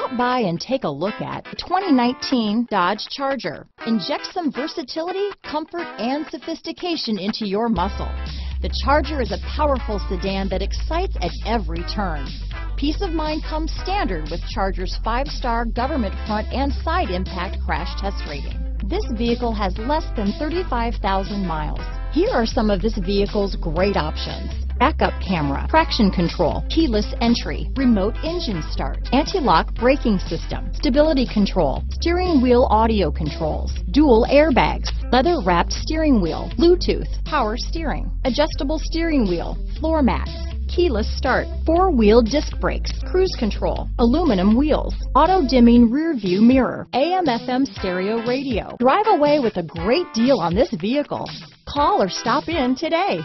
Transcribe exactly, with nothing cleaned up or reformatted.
Stop by and take a look at the twenty nineteen Dodge Charger. Inject some versatility, comfort, and sophistication into your muscle. The Charger is a powerful sedan that excites at every turn. Peace of mind comes standard with Charger's five-star government front and side impact crash test rating. This vehicle has less than thirty-five thousand miles. Here are some of this vehicle's great options: backup camera, traction control, keyless entry, remote engine start, anti-lock braking system, stability control, steering wheel audio controls, dual airbags, leather-wrapped steering wheel, Bluetooth, power steering, adjustable steering wheel, floor mats, keyless start, four-wheel disc brakes, cruise control, aluminum wheels, auto-dimming rear-view mirror, A M F M stereo radio. Drive away with a great deal on this vehicle. Call or stop in today.